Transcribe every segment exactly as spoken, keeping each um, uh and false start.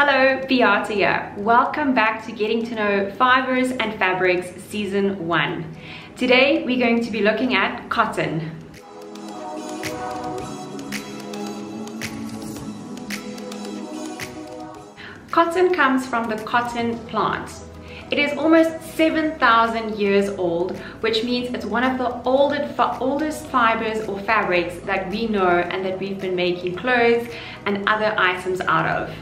Hello, Beate here. Welcome back to Getting to Know Fibers and Fabrics Season one. Today we're going to be looking at cotton. Cotton comes from the cotton plant. It is almost seven thousand years old, which means it's one of the oldest fibers or fabrics that we know and that we've been making clothes and other items out of.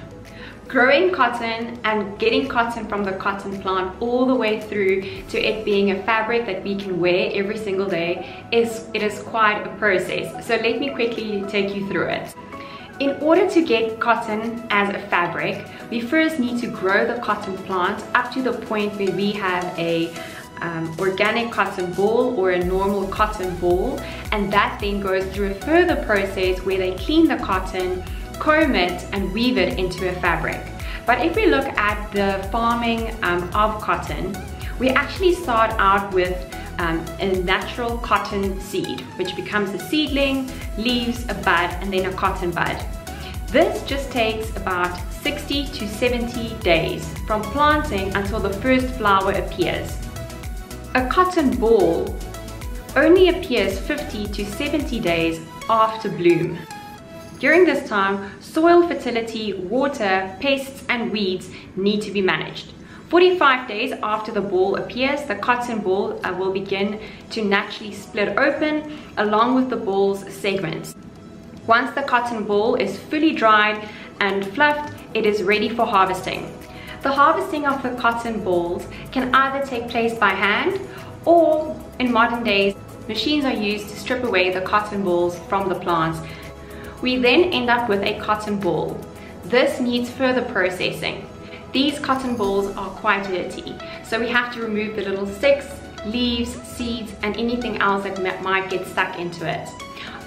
Growing cotton and getting cotton from the cotton plant all the way through to it being a fabric that we can wear every single day, is it is quite a process. So let me quickly take you through it. In order to get cotton as a fabric, we first need to grow the cotton plant up to the point where we have a um, organic cotton ball or a normal cotton ball, and that then goes through a further process where they clean the cotton, comb it and weave it into a fabric. But if we look at the farming um, of cotton, we actually start out with Um, a natural cotton seed, which becomes a seedling, leaves, a bud, and then a cotton bud. This just takes about sixty to seventy days from planting until the first flower appears. A cotton ball only appears fifty to seventy days after bloom. During this time, soil fertility, water, pests, and weeds need to be managed. forty-five days after the ball appears, the cotton ball uh, will begin to naturally split open along with the ball's segments. Once the cotton ball is fully dried and fluffed, it is ready for harvesting. The harvesting of the cotton balls can either take place by hand, or in modern days, machines are used to strip away the cotton balls from the plants. We then end up with a cotton ball. This needs further processing. These cotton balls are quite dirty, so we have to remove the little sticks, leaves, seeds, and anything else that might get stuck into it.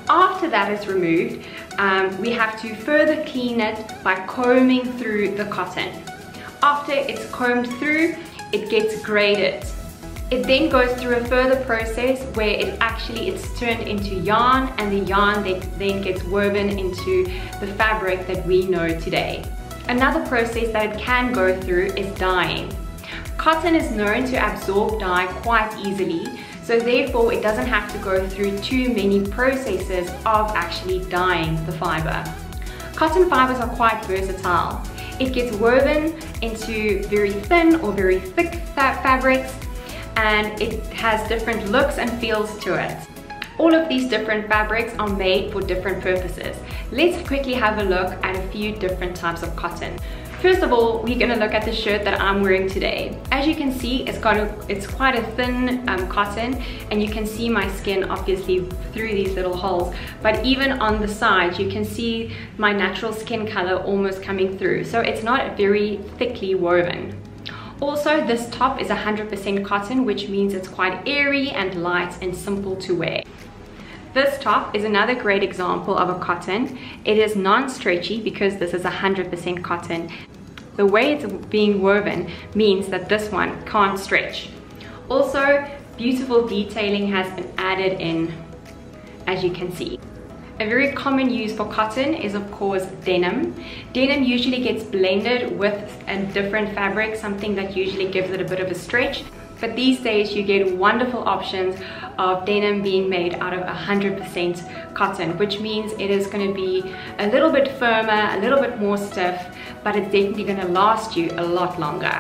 After that is removed, um, we have to further clean it by combing through the cotton. After it's combed through, it gets graded. It then goes through a further process where it actually it's turned into yarn, and the yarn then gets woven into the fabric that we know today. Another process that it can go through is dyeing. Cotton is known to absorb dye quite easily, so therefore it doesn't have to go through too many processes of actually dyeing the fiber. Cotton fibers are quite versatile. It gets woven into very thin or very thick fabrics, and it has different looks and feels to it. All of these different fabrics are made for different purposes. Let's quickly have a look at a few different types of cotton. First of all, we're gonna look at the shirt that I'm wearing today. As you can see, it's got a, it's quite a thin um, cotton, and you can see my skin obviously through these little holes, but even on the sides, you can see my natural skin color almost coming through. So it's not very thickly woven. Also, this top is one hundred percent cotton, which means it's quite airy and light and simple to wear. This top is another great example of a cotton. It is non-stretchy because this is one hundred percent cotton. The way it's being woven means that this one can't stretch. Also, beautiful detailing has been added in, as you can see. A very common use for cotton is, of course, denim. Denim usually gets blended with a different fabric, something that usually gives it a bit of a stretch. But these days you get wonderful options of denim being made out of one hundred percent cotton, which means it is going to be a little bit firmer, a little bit more stiff, but it's definitely going to last you a lot longer.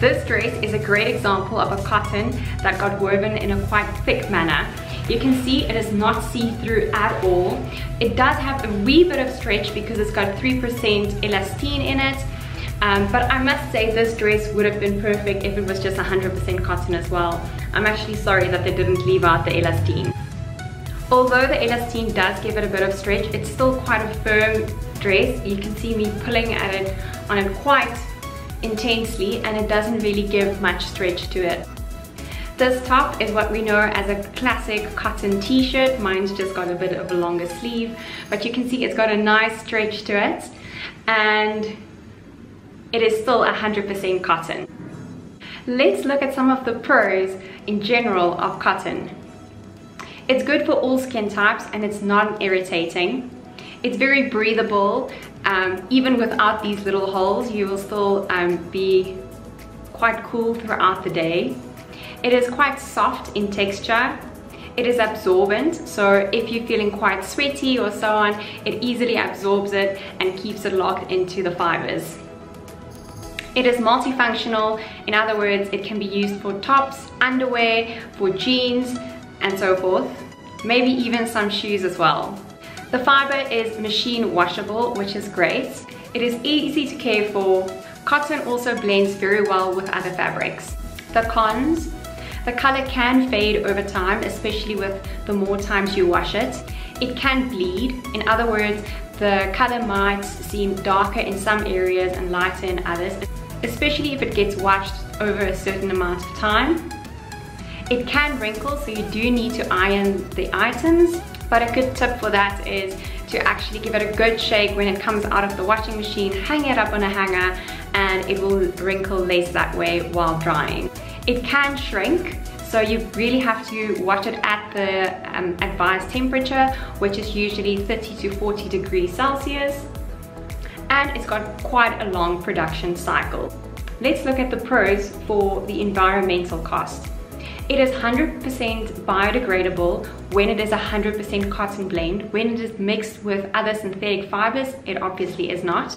This dress is a great example of a cotton that got woven in a quite thick manner. You can see it is not see-through at all. It does have a wee bit of stretch because it's got three percent elastine in it. Um, but I must say this dress would have been perfect if it was just one hundred percent cotton as well. I'm actually sorry that they didn't leave out the elastine. Although the elastine does give it a bit of stretch, it's still quite a firm dress. You can see me pulling at it on it quite intensely, and it doesn't really give much stretch to it. This top is what we know as a classic cotton t-shirt. Mine's just got a bit of a longer sleeve, but you can see it's got a nice stretch to it, and it is still one hundred percent cotton. Let's look at some of the pros in general of cotton. It's good for all skin types, and it's non-irritating. It's very breathable, Um, even without these little holes, you will still um, be quite cool throughout the day. It is quite soft in texture. It is absorbent, so if you're feeling quite sweaty or so on, it easily absorbs it and keeps it locked into the fibers. It is multifunctional. In other words, it can be used for tops, underwear, for jeans, and so forth. Maybe even some shoes as well. The fiber is machine washable, which is great. It is easy to care for. Cotton also blends very well with other fabrics. The cons: the color can fade over time, especially with the more times you wash it. It can bleed. In other words, the color might seem darker in some areas and lighter in others, especially if it gets washed over a certain amount of time. It can wrinkle, so you do need to iron the items, but a good tip for that is to actually give it a good shake when it comes out of the washing machine, hang it up on a hanger, and it will wrinkle less that way while drying. It can shrink, so you really have to wash it at the um, advised temperature, which is usually thirty to forty degrees Celsius, and it's got quite a long production cycle. Let's look at the pros for the environmental cost. It is one hundred percent biodegradable when it is one hundred percent cotton blend. When it is mixed with other synthetic fibers, it obviously is not.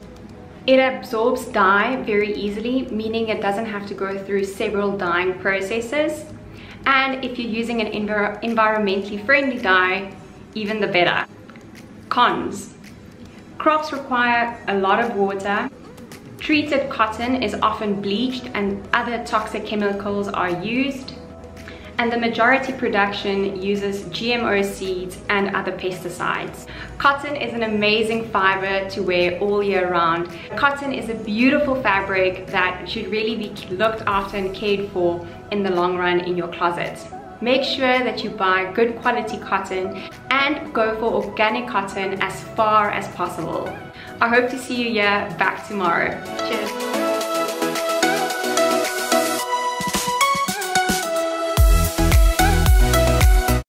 It absorbs dye very easily, meaning it doesn't have to go through several dyeing processes. And if you're using an env- environmentally friendly dye, even the better. Cons: crops require a lot of water. Treated cotton is often bleached and other toxic chemicals are used. And the majority production uses G M O seeds and other pesticides. Cotton is an amazing fiber to wear all year round. Cotton is a beautiful fabric that should really be looked after and cared for in the long run in your closet. Make sure that you buy good quality cotton and go for organic cotton as far as possible. I hope to see you here back tomorrow. Cheers.